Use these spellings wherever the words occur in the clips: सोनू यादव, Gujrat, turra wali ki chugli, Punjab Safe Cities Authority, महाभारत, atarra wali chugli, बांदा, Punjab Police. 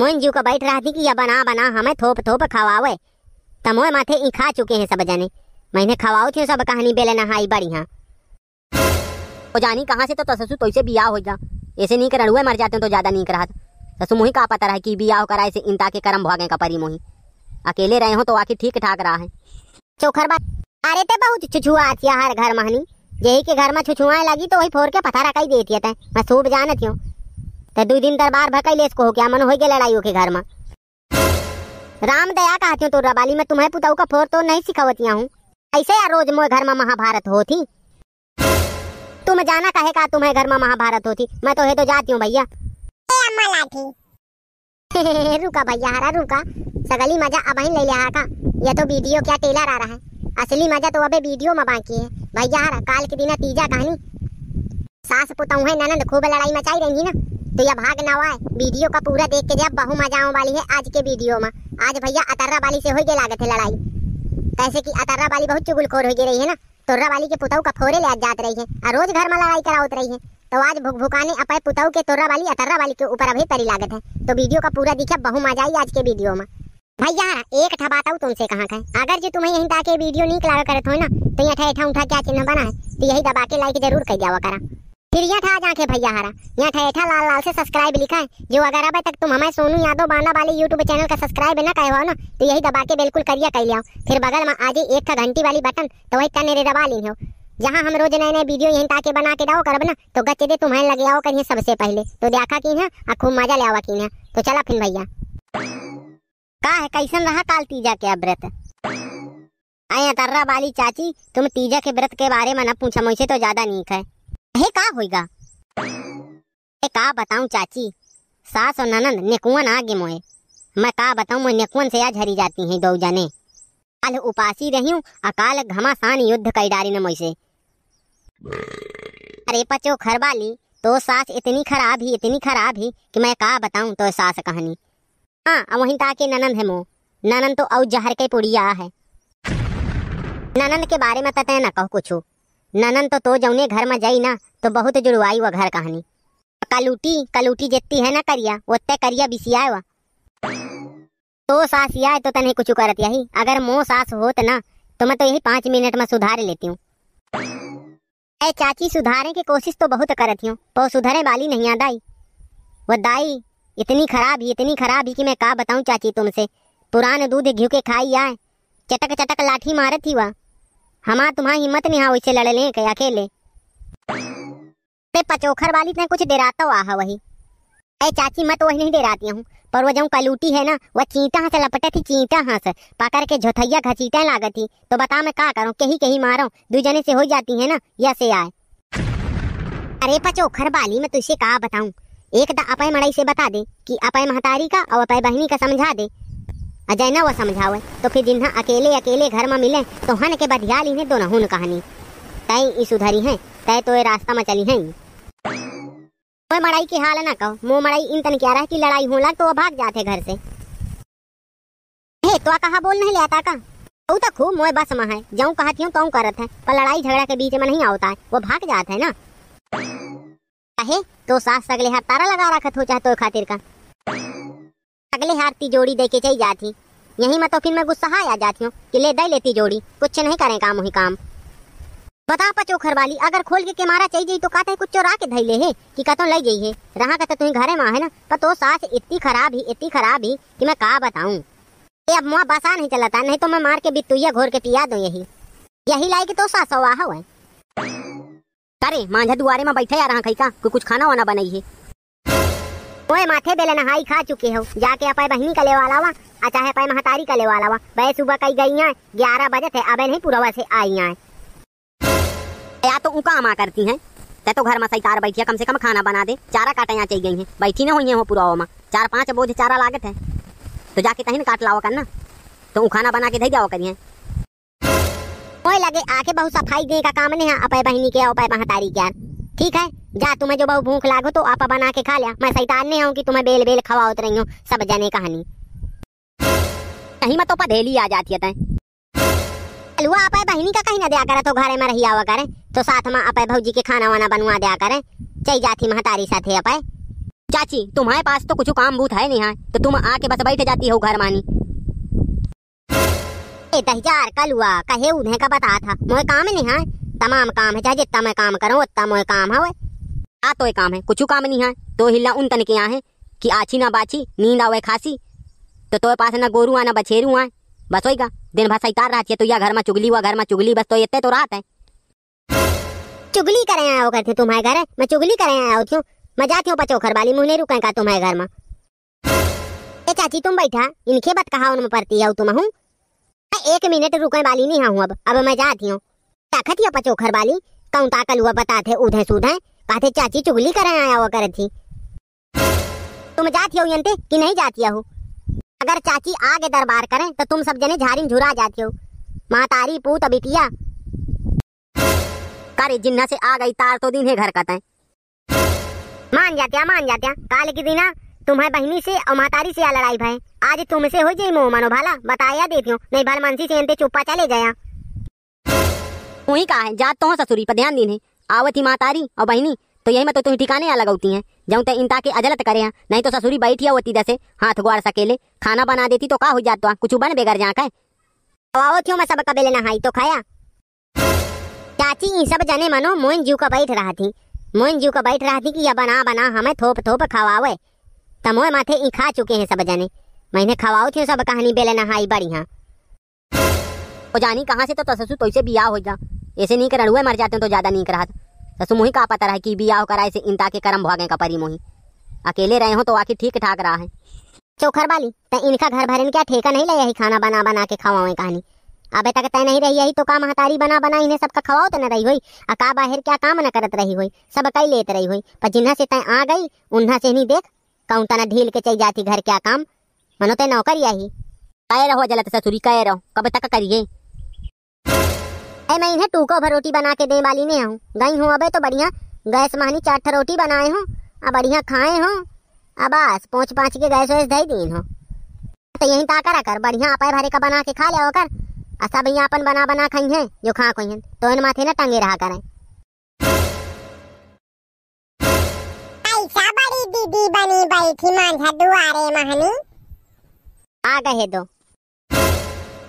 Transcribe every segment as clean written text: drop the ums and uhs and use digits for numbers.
मोइन जू का बैठ रहा थी कि यह बना बना हमें थोप थोप खवावे। तमोए माथे ई खा चुके हैं सब जाने, मैंने खवाओ थे सब कहानी बेले नहाई बढ़िया। तो जानी कहाँ से तो ससु तैसे तो बियाह हो जा, ऐसे नहीं करुए मर जाते तो ज्यादा नहीं करात। ससु मोही का पता रहा कि बियाह कराए से इनता के करम भागे का परी मोही। अकेले रहे हो तो आखिर ठीक ठाक रहा है। चौखर बात अरे ते बहुत छुछुआ आती हर घर महनी, यही के घर में छुछुआ लगी तो वही फोर के पता रखा ही देती है। मैं सूब जानत हूँ तो दो दिन दरबार भकई लेस को हो गया मन हो गया लड़ाई के घर में। राम दया कहती हूँ तुर्रा वाली में तुम्हें पुताऊ का फोर तो नहीं सिखावतिया हूँ। ऐसे यार रोज मोए घर में महाभारत होती, तुम जाना कहे का तुम्हें घर में महाभारत होती। मैं तो है तो जाती हूँ भैया। रुका भैया हरा रुका, सगली मजा अब ले लिया का। यह तो वीडियो क्या टेलर आ रहा है, असली मजा तो अबे वीडियो में बाकी है। भैया हरा काल के दिन तीजा कहानी सास पुताऊ है ननंद खूब लड़ाई मचाई रही ना, तो यह भाग ना आए। वीडियो का पूरा देख के जब बहु मजा आने वाली है आज के वीडियो में। आज भैया अतर्रा वाली से हो गए लागत है लड़ाई, कैसे कि अतर्रा वाली बहुत चुगलखोर हो गई रही है ना, तुर्रा वाली के पुताऊ का फोरे ले जात रही है और रोज घर में लड़ाई करावत रही है। तो आज भुकभुकाने अपने पुताऊ के तुर्रा वाली अतर्रा वाली के ऊपर अभी परी लागत है। तो वीडियो का पूरा दिखा बहु मजा आई आज के वीडियो में। भैया एक ठा बताऊ तुमसे कहाँ का, अगर जो तुम्हें यहीं ताके वीडियो नहीं लागा करत हो ना तो यहाँ ठा उठा क्या चिन्ह बना है तो यही दबा के लाइक जरूर कर जावा करा। फिर यहाँ ठा जाके भैया हरा यहाँ ठेठा लाल लाल से सब्सक्राइब लिखा है, जो अगर अब तक तुम हमारे सोनू यादव बांदा वाले यूट्यूब चैनल का सब्सक्राइब ना कहे हो ना तो यही दबा के बिल्कुल करिया कर लिया। फिर बगल में आज एक घंटी वाली बटन तो वही तने दबा ली हो, जहाँ हम रोज नए नए वीडियो यहीं ताके बना के दाओ करब ना तो गच्चे दे तुम्हें लगे आओ करिए सबसे पहले। तो देखा कि है और खूब मजा ले आवा कि है। तो चला फिर भैया का है कैसन रहा काल तीजा के व्रत। आए अतर्रा वाली चाची तुम तीजा के व्रत के बारे में न पूछा मुझसे तो ज्यादा नीक है। हे का होगा का बताऊं चाची, सास और ननंद नेकुअन आ गए मोए। मैं का बताऊं मोए नेकुअन से आज हरी जाती हैं दो जाने। काल उपासी रही हूँ अकाल घमासान युद्ध कई डारी ने मुझसे। अरे पचो खरबाली तो सास इतनी खराब ही कि मैं का बताऊं तो सास कहानी। हाँ वहीं ताके ननंद है मो, ननंद तो औ जहर के पुड़िया है। ननंद के बारे में तय ना कहो कुछ, ननन तो जौने घर में जाई ना तो बहुत जुड़वाई वो घर कहानी। कलूटी कलूटी जितती है ना करिया ओते करिया बिसियाए वा तो सासियाए तो तने कुछ करत यही। अगर मो सास होत ना तो मैं तो यही 5 मिनट में सुधार लेती हूँ। ए चाची सुधारे की कोशिश तो बहुत करत हूँ तो सुधरे वाली नहीं आदाई। वो दाई इतनी खराब ही कि मैं का बताऊँ चाची तुमसे। पुराने दूध घी के खाई आए चटक चटक लाठी मारत ही वा। हमार तुम्हारी हिम्मत नहीं वैसे लड़े ले के अकेले। ते पचोखर वाली ने कुछ डराता हुआ वही। ए चाची मैं तो वही नहीं डराती हूँ, पर वो जो कलूटी है ना वह चींटा हाथ लपटे थी चींटा हाथ पकड़ के झोथैया घसीटे लागत थी। तो बता मैं का करूँ, कहीं कहीं मारूँ दू जने से हो जाती है ना या से आए। अरे पचोखर वाली मैं तुझसे का बताऊँ, एक दा अपने मड़ई से बता दे कि अपने महतारी का और अपने बहनी का समझा दे। अजय ना वो समझावे तो फिर जिन्हा अकेले अकेले घर में मिले तो हन के बधिया ली है दोनों हुन कहानी। तय ई सुधरी है तय तो ये रास्ता में चली है। तो मड़ाई की हाल ना कहो, मो मड़ाई इन तन क्या रहा कि लड़ाई होला तो वो भाग जाते घर से। हे तो कहा बोल नहीं लेता का वो तो खूब मोए बस में है, जाऊँ कहती हूँ तो करत है पर लड़ाई झगड़ा के बीच में नहीं आता है वो भाग जाता है ना। अहे तो सास अगले हाथ तारा लगा रखत हो चाहे तो खातिर का अगले हार तिजोड़ी दे के चली जाती। यही मैं तो फिर मैं गुस्सा आ जाती हूँ कि ले दे लेती जोड़ी कुछ नहीं करें काम वही काम। बता पचोखर वाली अगर खोल के मारा चली जाई तो कहते कुछ चोरा के धैले है कि कतो लई गई है रहा कहते तुम्हें घरे माँ है ना। पर तो सास इतनी खराब ही कि मैं का बताऊँ। अब मुआ बसा नहीं चलाता नहीं तो मैं मार के बितुइया घोर के पिया दो। यही लाई के तो सासो आहा है। अरे मांझा दुआरे में बैठे आ रहा खैसा कुछ खाना वाना बनाई है। ओए माथे बेले नहाई खा चुके हो जाके अपने बहनी का ले वाला वा चाहे अपने महतारी का ले वाला वा। वह सुबह कई गई है 11 बजे थे अब नहीं पूरा से आई है। या तो उका माँ करती हैं ते तो घर में सैतार बैठिया कम से कम खाना बना दे, चारा काटा चल गई है बैठी न हुई है वो पूरा माँ 4-5 बोझ चारा लागत है तो जाके कहीं काट लाओ करना तो ऊ खाना बना के दे जाओ करिए। ओए लगे आके बहुत सफाई दे का काम नहीं है अपने बहनी के अपने महतारी के। ठीक है जा तुम्हें जो बहुत भूख लागो तो आपा बना के खा लिया, मैं शैतान नहीं हूँ कि तुम्हें बेल बेल खवा उतर रही हूँ सब जाने कहानी। कहीं मत तो पधेली आ जाती है अलुआ आप बहनी का कहीं ना दिया करे तो घरे में रही आवा करे तो साथ में आप भौजी के खाना वाना बनवा दिया करे चल जाती महतारी साथे आप। चाची तुम्हारे पास तो कुछ काम बूत है नहीं है तो तुम आके बस बैठ जाती हो घर मानी। दहजार कल हुआ कहे उन्हें का बता था मोहे काम नहीं है, तमाम काम है, चाहे जितना मैं काम करूँ उतना मोहे काम है। आ तो काम है कुछ काम नहीं है तो हिला उन तन के आए कि आछी ना बाछी नींद आवे खासी तो तोरे पास ना गोरू आ ना बछेरू आए बस होगा दिन भर सैतार रहती है तो या घर में चुगली हुआ घर में चुगली बस तो इतने तो रात है चुगली करे आया होकर थे तुम्हारे घर है मैं चुगली करे आया होती हूँ मैं जाती हूँ पचोखर वाली मुँह नहीं रुकेगा तुम्हारे घर में। ए चाची तुम बैठा इनके बात कहा उनमें पड़ती है तुम हूँ एक मिनट रुकने वाली नहीं हूँ अब मैं जाती हूँ ताकत ही पचोखर वाली कौन ताकल हुआ बताते उधे सूधे कहते चाची चुगली करे आया हुआ कर थी तुम जाती हो यंते कि नहीं जाती हो। अगर चाची आगे दरबार करें तो तुम सब जने झारिन झुरा जाती हो माँ तारी पूत बिटिया करे जिन्ना से आ गई तार तो दिन है घर का मान जाते काल की दिना तुम्हारी बहनी से और मातारी से लड़ाई भाई आज तुमसे हो जाये मोह मनो भाला बताया देती हूँ नहीं भाल मानसी से चुप्पा चले जाया वही का है जात तो ससुरी पर ध्यान देने आवती मातारी और बहनी तो यही मैं तो तुम्हें ठिकाने यहाँ लगाती है जब तक इनता के अजलत करे हैं नहीं तो ससुरी बैठी होती जैसे हाथ गुआर सकेले खाना बना देती तो का हो जाता कुछ बन बेगर जहाँ का मैं सब कबेले नहाई तो खाया। चाची इन सब जने मनो मोइन जीव का बैठ रहा थी मोहन जीव का बैठ रहा थी कि यह बना बना हमें थोप थोप खवावे तमोए माथे इ खा चुके हैं सब जने मैंने खवाओ थे सब कहानी बेले नहाई बढ़िया ओ जानी कहाँ से तो ससु तो इसे बियाह हो जा ऐसे नहीं कर रड़ुए मर जाते तो ज्यादा नहीं करा ससु मुही का पता रहा कि बियाह कराए से इनता के कर्म भागे का परी मोही अकेले रहे हो तो आखिर ठीक ठाक रहा है चोखर वाली तो इनका घर भरन क्या ठेका नहीं लाया खाना बना बना के खवाओ कहानी अबे तक तय नहीं रही है तो का महतारी बना बना इन्हें सबका खवाओ तो न रही हुई अका बाहर क्या काम न करत रही हुई सब कई लेत रही हुई पर जिन्हा से तय आ गई उन्हा से नहीं देख कौन तना ढील के चल जाती घर क्या काम मनो ते नौकर यही कहे रहो जलत ससुरी कहे रहो कब तक करिए मैं इन्हें टूको भर रोटी बना के दे वाली नहीं हूँ गई हूँ अबे तो बढ़िया गैस महानी चार रोटी बनाए हूँ अब बढ़िया खाए हूँ अब बस पोंछ पाँच के गैस वैस धई दी हूँ तो यही ताकरा कर बढ़िया आप भरे का बना के खा लिया होकर असा भैया अपन बना बना खाई हैं जो खा कोई हैं तो इन माथे ना टंगे रहा करें। ऐसा बड़ी दीदी बनी बैठी मांझा दुआरे महनी आ गए दो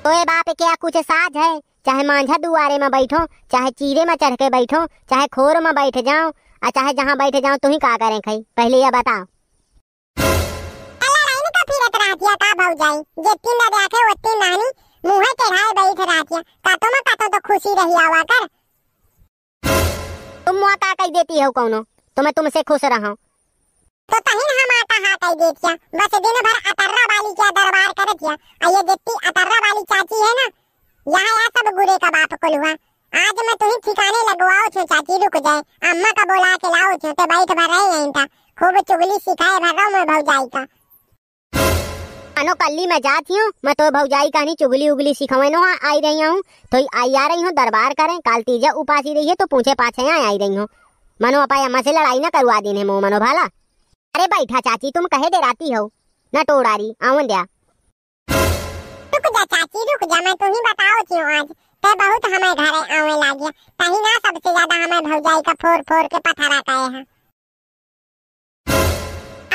तो ये बाप क्या कुछ साज है चाहे मांझा दुआरे में बैठो चाहे चीरे में चढ़ के बैठो चाहे खोर में बैठ जाओ और चाहे जहाँ बैठ जाओ तुम ही का करें खाई पहले यह बताओ। मुँह चढ़ाए बैठ रातिया कातो में कातो तो खुशी रही आवा कर तुम मुँह का कही देती हो कौनो तो मैं तुमसे खुश रहा तो तही हम आता हा कही देतिया बस दिन भर अतर्रा वाली क्या दरबार करतिया आ ये देखती अतर्रा वाली चाची है ना यहाँ या सब गुरे का बाप को लुआ आज मैं तुही ठिकाने लगवाओ छो चाची रुक जाए अम्मा का बोला के लाओ छो तो बैठ भर रहे हैं खूब चुगली सिखाए भगा मैं भौजाई का अनो कल्ली मैं जाती हूँ मैं तो भौजाई कहानी चुगली उगली सिखवेनो आई रही हूँ तो आई आ रही हूँ दरबार करें काल तीजा उपासी रही है तो पूछे पाछे यहाँ आई रही हूँ मनो अपाई अम्मा से लड़ाई ना करवा देने मोह मनो भाला। अरे बैठा चाची तुम कहे दे राती हो न टोड़ारी आवन दिया रुक जा चाची रुक जा मैं तू ही बताओ क्यों आज ते बहुत हमें घर आवे लागिया कहीं ना सबसे ज्यादा हमें भौजाई का फोर फोर के पथरा काए है।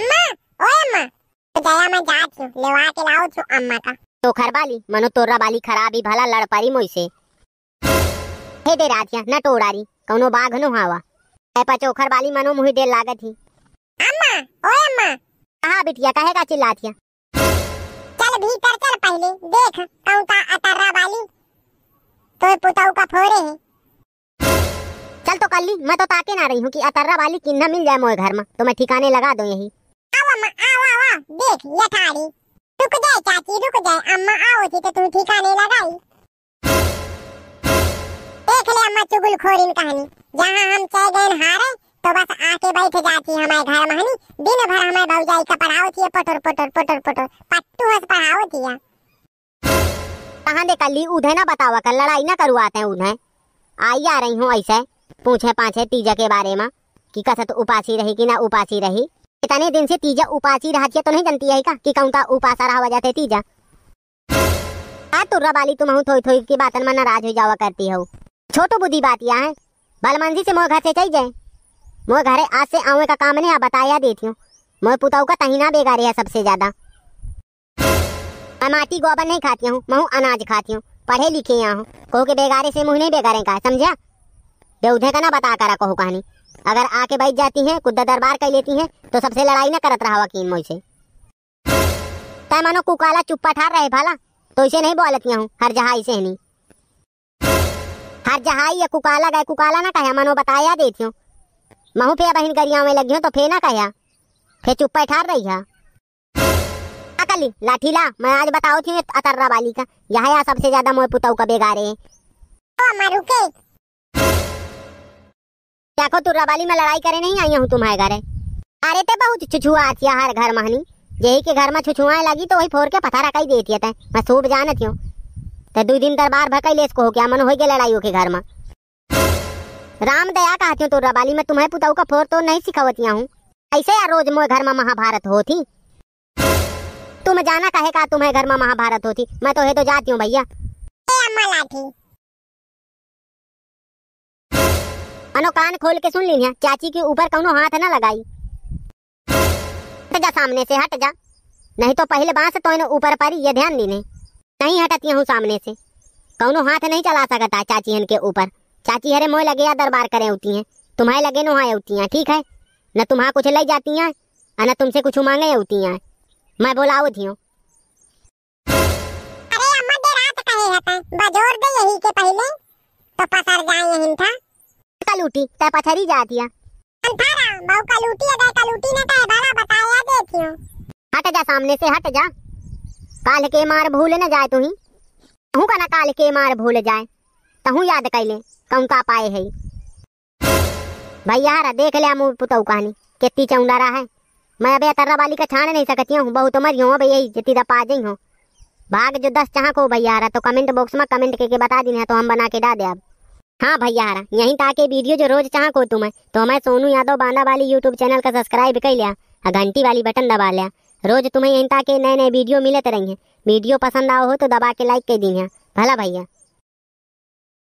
अम्मा ओए अम्मा जया मैं जात हूँ लेवा के लाओ छो अम्मा का तो खरबाली मनो तोरा बाली खराबी भला लड़ पारी मोइसे हे दे रातिया न टोड़ारी कौनो बाघ नो हावा ए पचोखर बाली मनो मुही देर लागत ही। अम्मा ओए अम्मा कहा बिटिया कहे का चिल्लातिया चल भीतर चल पहले देख कौन का अतर्रा वाली तोय पुताऊ का फोरे है चल तो कल्ली मैं तो ताके ना रही हूँ कि अतर्रा वाली किन्ना मिल जाए मोए घर में तो मैं ठिकाने लगा दूं यही। देख लठाड़ी रुक जाए चाची रुक जाए अम्मा आओ थी तो तू ठिकाने लगाई देख ले अम्मा चुगल खोरीन कहानी जहाँ हम चय गए हारे तो बस आके बैठ जाती हमारे घर महनी दिन भर हमारे भौजाई का पढ़ाओ थी पटोर पटोर पटोर पटोर पट्टू हस पढ़ाओ थी कहाँ दे कली उधे ना बतावा कर लड़ाई ना करवाते हैं उन्हें आई आ रही हूँ ऐसे पूछे पाछे तीजा के बारे में कि कसत उपासी रही कि ना उपासी रही इतने दिन से तीजा उपासी रहती है तो नहीं जानती है का कि कौन का उपासा रहा जाते तीजा आ तुर्रा वाली तुम थोई थोई की बातन में नाराज हो जावा करती हो छोटो बुद्धि बात यहाँ है भलमानसी से मोह घर से चल जाए मोह घरे आज से आवे का काम नहीं आ बताया देती हूँ मैं पुताऊ का तहीना बेकार है सबसे ज्यादा। मैं माटी गोबर नहीं खाती हूँ, मैं अनाज खाती हूँ, पढ़े लिखे यहाँ हूँ। कहो के बेगारे से मुँह नहीं बेगारे का, समझा? बेउधे का ना बता करा कहो कहानी। अगर आके बैठ जाती हैं कुद्दा दरबार कर लेती हैं तो सबसे लड़ाई ना करत रहा वकीन मोई से। तय मानो कुकाला चुप्पा ठार रहे भाला, तो इसे नहीं बोलतियाँ हूँ हर जहाई से नहीं। हर जहाई या कुकाला गए कुकाला ना कहा मानो बताया देती हूँ। महू फे बहन गरिया में लगी हूँ तो फे ना कहा, फे चुप्पा ठार रही है। लाठी ला, मैं आज बताओ थी अतर्रा वाली का, यहाँ सबसे ज्यादा मोए पुताऊ का बेगारे है। देखो तुर्रा वाली में लड़ाई करे नहीं आई हूँ तुम्हारे घरे। अरे ते बहुत छुछुआ आती है हर घर महनी, यही के घर में छुछुआ लगी तो वही फोर के पथा रखाई देती है। मैं सूब जानती हूँ तो दो दिन दरबार भकाई लेस को हो क्या मन हो गए लड़ाई के घर में। राम दया कहती हूँ तुर्रा वाली में तुम्हारे पुताऊ का फोर तो नहीं सिखावती हूँ। ऐसे यार रोज मोए घर में महाभारत होती, तुम जाना कहे का तुम्हें घर में महाभारत होती। मैं तो है तो जाती हूँ भैया। अनो कान खोल के सुन ली, चाची के ऊपर कौनो हाथ ना लगाई। हट जा सामने से, हट जा नहीं तो पहले बांस तो ऊपर परी। ये ध्यान दीने नहीं हटती हूँ सामने से, कौनो हाथ नहीं चला सकता चाची हन के ऊपर। चाची हरे मोह लगे या दरबार करे होती है, तुम्हें लगे नुहाए होती है। ठीक है न तुम्हारा कुछ ले जाती है न तुमसे कुछ मांगे होती है। मैं बोलाओ थी हूँ। अरे अम्मा दे रात कहे हता बजोर दे यही के पहले तो पसर जाए यहीं था कलूटी ते पछरी जाती है। अंधारा बहु कलूटी अगर कलूटी ने कहे भला बताया देती हूँ। हट जा सामने से, हट जा। काल के मार भूल न जाए तू ही कहूँ का ना, काल के मार भूल जाए तहूँ याद कर ले कहूँ का पाए है। भैया देख लिया मुँह पुतऊ कहानी कितनी चौंडा रहा है। मैं अभी अतर्रा वाली का छान नहीं सकती हूँ, बहुत उमर हूँ भैया जितनी दपा जाई हूँ। भाग जो 10 चाहक हो भैया तो कमेंट बॉक्स में कमेंट करके बता दी है तो हम बना के डा दे। अब हाँ भैया यहीं ताकि वीडियो जो रोज चाहक हो तुम्हें तो हमें सोनू यादव बांदा वाली यूट्यूब चैनल का सब्सक्राइब कर लिया और घंटी वाली बटन दबा लिया। रोज तुम्हें यहीं ताकि नए नए वीडियो मिलते रहेंगे। वीडियो पसंद आओ हो तो दबा के लाइक कर दी है। भला भैया।